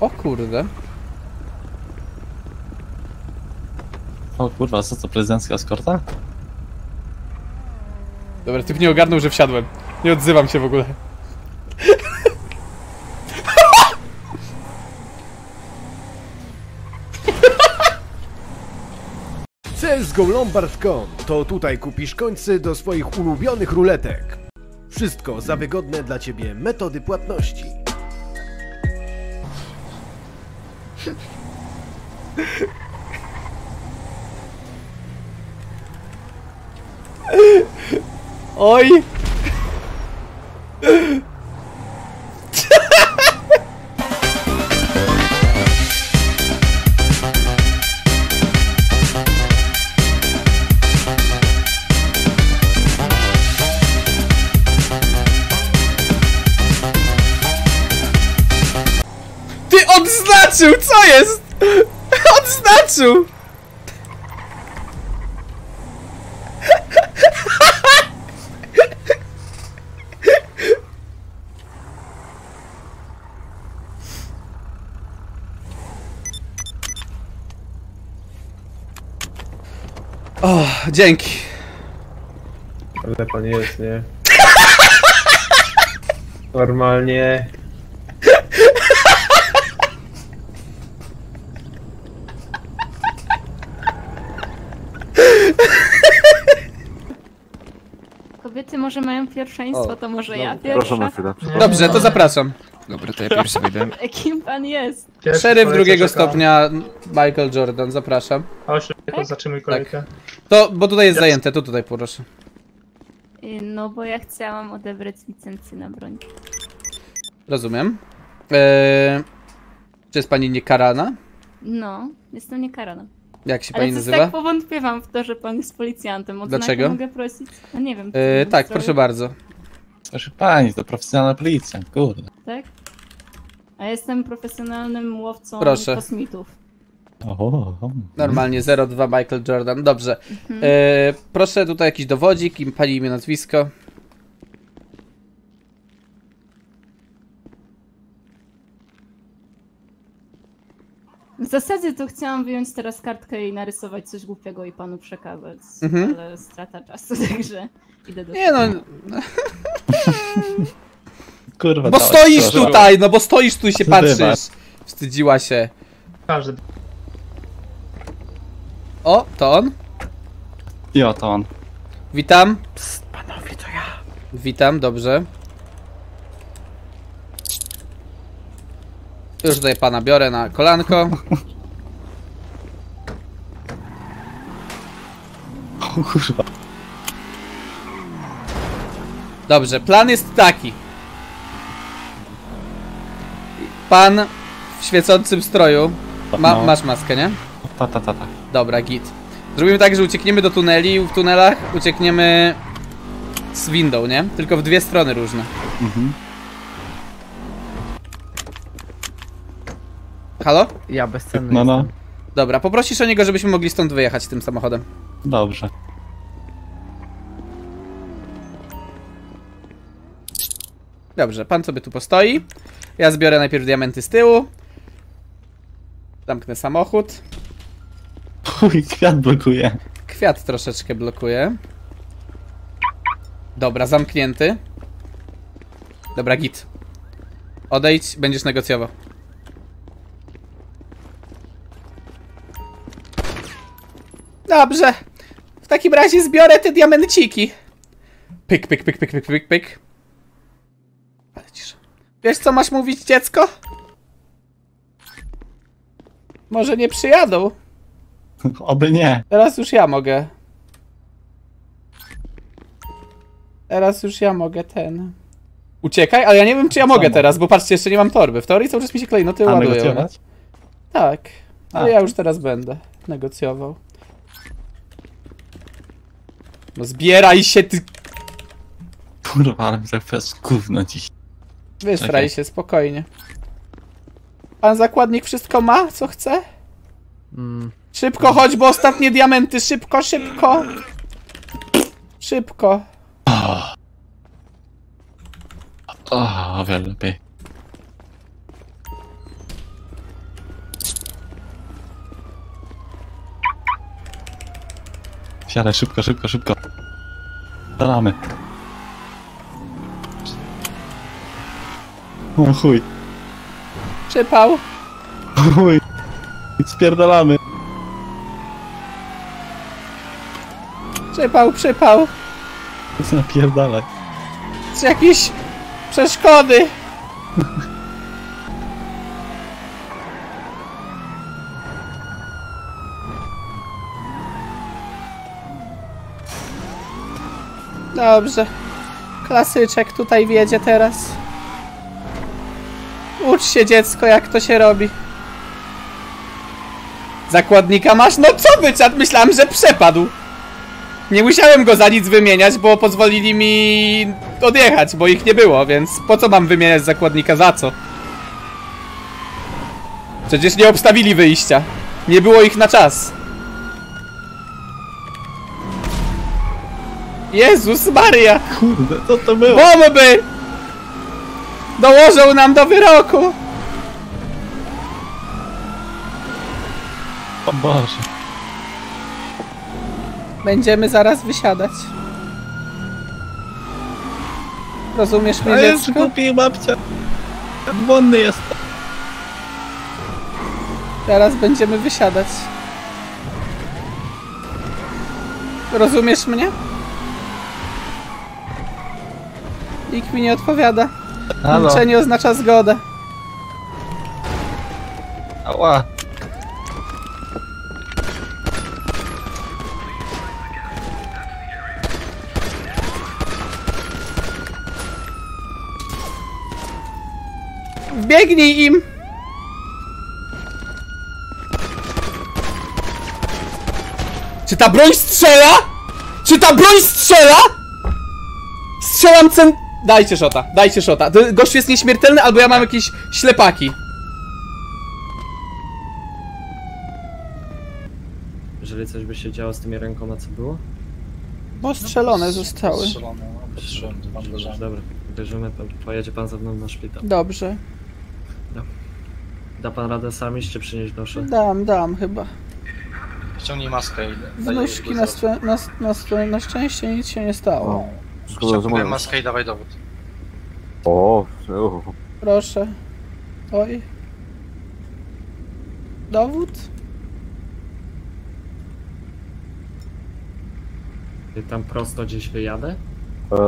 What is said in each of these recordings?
O kurde. O kurwa, co to, prezydencka eskorta? Dobra, typ nie ogarnął, że wsiadłem. Nie odzywam się w ogóle. CSGOLombard.com to tutaj kupisz końce do swoich ulubionych ruletek. Wszystko za wygodne dla ciebie metody płatności. Oj! Ty odznaczył! Co jest? Odznaczył! O, dzięki. Ale pan jest, nie? Normalnie. Kobiety może mają pierwszeństwo, to może no, ja pierwsza. Na chwilę, dobrze, to zapraszam. Dobra, to ja pierwszy wyjdę. Kim pan jest? Szeryf drugiego stopnia, Michael Jordan, zapraszam. Tak? Zatrzymuj kolejkę. Tak. To, bo tutaj jest zajęte, to tutaj proszę. No bo ja chciałam odebrać licencję na broń. Rozumiem. Czy jest pani niekarana? No, jestem niekarana. Jak się pani nazywa? Tak powątpiewam w to, że pan jest policjantem. O dlaczego? Mogę prosić? No nie wiem. Tak, proszę bardzo. Proszę pani, to profesjonalna policja, kurde. Tak? A jestem profesjonalnym łowcą kosmitów. Normalnie 02 Michael Jordan, dobrze. Proszę tutaj jakiś dowodzik, pani imię, nazwisko. W zasadzie to chciałam wyjąć teraz kartkę i narysować coś głupiego i panu przekazać, ale strata czasu, także idę do... Nie no... Kurwa, bo stoisz tutaj, no bo stoisz tu i się patrzysz. Wstydziła się. Każdy. O, to on? Jo, to on. Witam. Psst, panowie, to ja. Witam, dobrze. Już tutaj pana biorę na kolanko. O kurwa. Dobrze, plan jest taki. Pan w świecącym stroju. Masz maskę, nie? Tak. Dobra, git. Zrobimy tak, że uciekniemy do tuneli, w tunelach uciekniemy z window, nie? Tylko w dwie strony różne. Halo? Ja bezcenny jestem. Dobra, poprosisz o niego, żebyśmy mogli stąd wyjechać tym samochodem. Dobrze. Dobrze, pan sobie tu postoi. Ja zbiorę najpierw diamenty z tyłu. Zamknę samochód. Uj, kwiat blokuje. Kwiat troszeczkę blokuje. Dobra, zamknięty. Dobra, git. Odejdź, będziesz negocjował. Dobrze. W takim razie zbiorę te diamenciki. Pyk, pyk, pyk, pyk, pyk, pyk, pyk. Ale cisza. Wiesz, co masz mówić, dziecko? Może nie przyjadą. Oby nie. Teraz już ja mogę. Teraz już ja mogę ten. Uciekaj, ale ja nie wiem, czy ja mogę teraz, bo patrzcie, jeszcze nie mam torby. W teorii cały czas mi się klejnoty ładują. Tak, ale ja już teraz będę negocjował. No zbieraj się, ty... Kurwa, ale mi tak gówno dziś. Wystraj się, spokojnie. Pan zakładnik wszystko ma, co chce? Szybko chodź, bo ostatnie diamenty, szybko, szybko. Szybko. O, wiele lepiej. Siadaj, szybko, szybko, szybko. Staramy. O chuj. Przypał. Chuj. Spierdalamy. Przypał, przypał. To się napierdalaj. Z jakiejś przeszkody. Dobrze. Klasyczek tutaj wiedzie teraz. Ucz się, dziecko, jak to się robi. Zakładnika masz? No co by, czad? Myślałem, że przepadł. Nie musiałem go za nic wymieniać, bo pozwolili mi odjechać, bo ich nie było, więc po co mam wymieniać zakładnika za co? Przecież nie obstawili wyjścia. Nie było ich na czas. Jezus Maria! Kurde, co to było? Bomby! Dołożą nam do wyroku! O Boże. Będziemy zaraz wysiadać. Rozumiesz mnie, dziecko? Jest głupi, babcia. Błonny jest. Teraz będziemy wysiadać. Rozumiesz mnie? Nikt mi nie odpowiada. Milczenie oznacza zgodę. Ała. Biegnij im! Czy ta broń strzela? Czy ta broń strzela? Strzelam Dajcie szota, dajcie szota. Gość jest nieśmiertelny, albo ja mam jakieś ślepaki. Jeżeli coś by się działo z tymi rękoma, co było? Bo strzelone zostały. Strzelone. Dobra, bierzemy, pojedzie pan ze mną na szpital. Dobrze. Da pan radę sami, czy przynieść noszę? Dam chyba. Ściągnij maskę i... Wnuczki na szczęście nic się nie stało. Ściągnij maskę i dawaj dowód. O, proszę. Oj. Dowód? Ty tam prosto gdzieś wyjadę?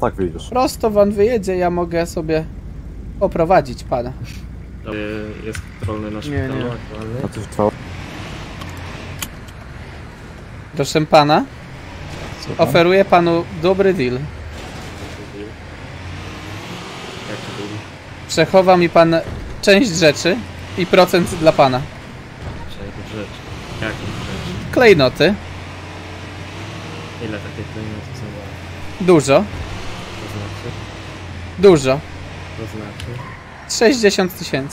Tak wyjdziesz. Prosto wam wyjedzie, ja mogę sobie oprowadzić pana. Jest kontrolny na szpitalu aktualnie. Proszę pana, oferuję panu dobry deal. Przechowa mi pan część rzeczy i procent dla pana. Jakie rzeczy? Klejnoty. Ile takich klejnotów są? Dużo. To znaczy? Dużo. To znaczy? 60 000.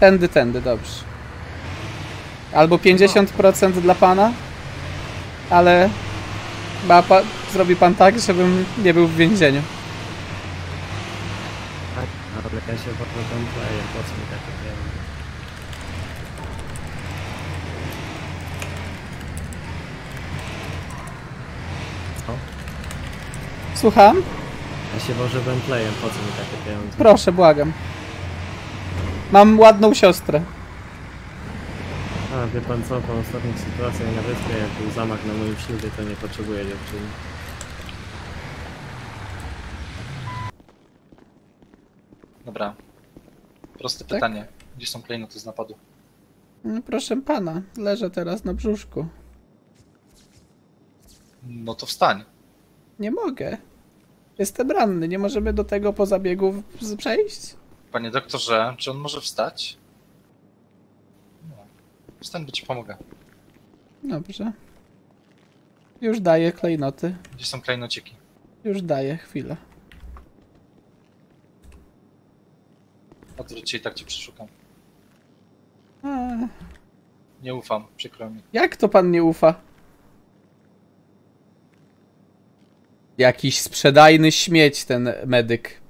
Tędy, tędy, dobrze. Albo 50% dla pana, ale zrobi pan tak, żebym nie był w więzieniu. Tak, ale ja się potem plaję, po co mi takie wiem. Słucham? Ja się może wędlejem, po co mi takie pieniądze? Proszę, błagam. Mam ładną siostrę. A, wie pan co, po ostatnich sytuacjach na wyspie, jak był zamach na moim ślubie, to nie potrzebuję dziewczyny. Dobra. Proste pytanie. Gdzie są klejnoty z napadu? No, proszę pana, leżę teraz na brzuszku. No to wstań. Nie mogę. Jestem ranny, nie możemy do tego po zabiegu przejść? Panie doktorze, czy on może wstać? No. Wstań, bo ci pomogę. Dobrze. Już daję klejnoty. Gdzie są klejnociki? Już daję, chwilę. A to dzisiaj tak cię przeszukam. Nie ufam, przykro mi. Jak to pan nie ufa? Jakiś sprzedajny śmieć ten medyk.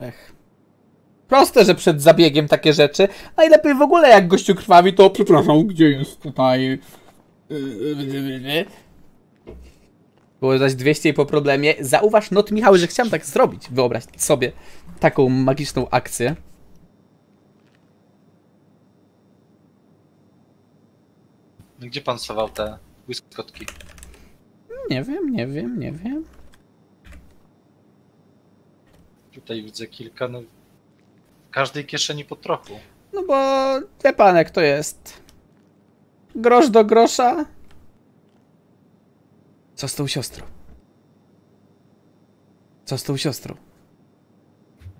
Ech. proste, że przed zabiegiem takie rzeczy. Najlepiej w ogóle, jak gościu krwawi, to przepraszam, gdzie jest tutaj... Było zaś 200 i po problemie. Zauważ, not Michał, że chciałem tak zrobić. Wyobraź sobie taką magiczną akcję. Gdzie pan schował te błyskotki? Nie wiem, nie wiem, nie wiem. Tutaj widzę kilka, no... W każdej kieszeni po trochu. No bo... Wie pan, jak to jest. Grosz do grosza. Co z tą siostrą? Co z tą siostrą?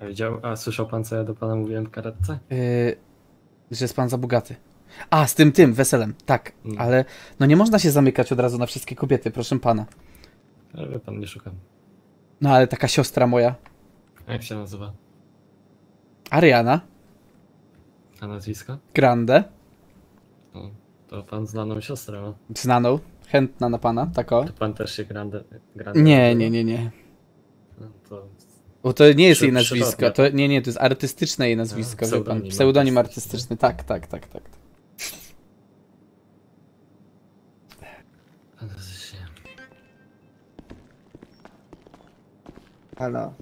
Widział, a słyszał pan, co ja do pana mówiłem w karetce? Że jest pan za bogaty. A, z tym weselem, tak. No. Ale no nie można się zamykać od razu na wszystkie kobiety, proszę pana. Ale wie pan, nie szukam. No ale taka siostra moja. Jak się nazywa? Ariana. A nazwisko? Grande. No, to pan znaną siostrę ma. Znaną, chętna na pana, tako. To pan też się Grande nie, nie, nie, nie. No to... Bo to nie jest jej nazwisko, to, nie, nie, to jest artystyczne jej nazwisko, no, wie pan. Pseudonim artystyczny, tak, tak, tak, tak. Halo.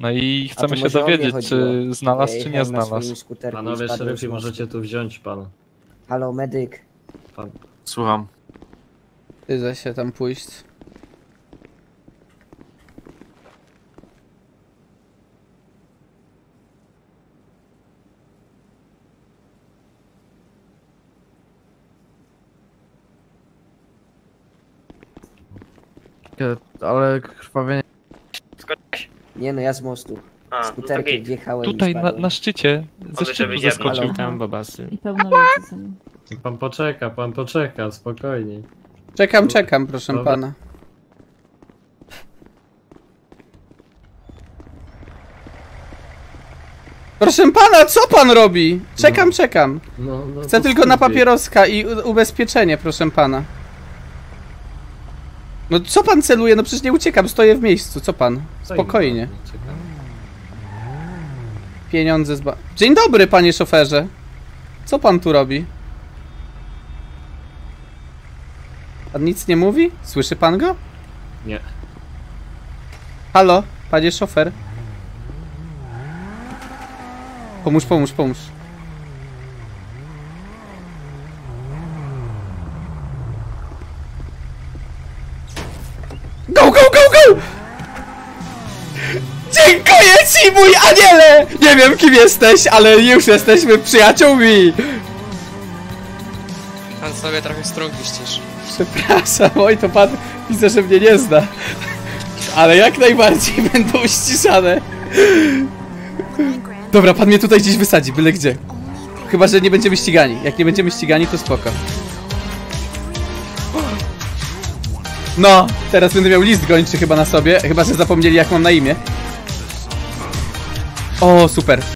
No i chcemy się dowiedzieć, czy znalazł, czy nie znalazł. Panowie szeryfi, możecie tu wziąć pana. Halo, medyk. Pan. Słucham. Ty zaś się tam pójść. Ale krwawienie... Nie no, ja z mostu. Skuterkiem wjechałem. Tutaj na szczycie. Ze szczytu zaskoczył. Tam babasy. I pełno ludzi. Pan poczeka, spokojnie. Czekam, czekam, proszę pana. Proszę pana, co pan robi? Czekam, czekam. Chcę tylko na papieroska i ubezpieczenie, proszę pana. No co pan celuje? No przecież nie uciekam, stoję w miejscu, co pan? Spokojnie. Pieniądze z ba... Dzień dobry, panie szoferze. Co pan tu robi? Pan nic nie mówi? Słyszy pan go? Nie. Halo, panie szofer. Pomóż, pomóż, pomóż. Dziękuję ci, mój aniele! Nie wiem, kim jesteś, ale już jesteśmy przyjaciółmi! Pan sobie trochę strągi ścisz. Przepraszam, oj, to pan widzę, że mnie nie zna. Ale jak najbardziej będą ściszane. Dobra, pan mnie tutaj gdzieś wysadzi, byle gdzie. Chyba, że nie będziemy ścigani. Jak nie będziemy ścigani, to spoko. No, teraz będę miał list gończy chyba na sobie, chyba że zapomnieli, jak mam na imię. O, super.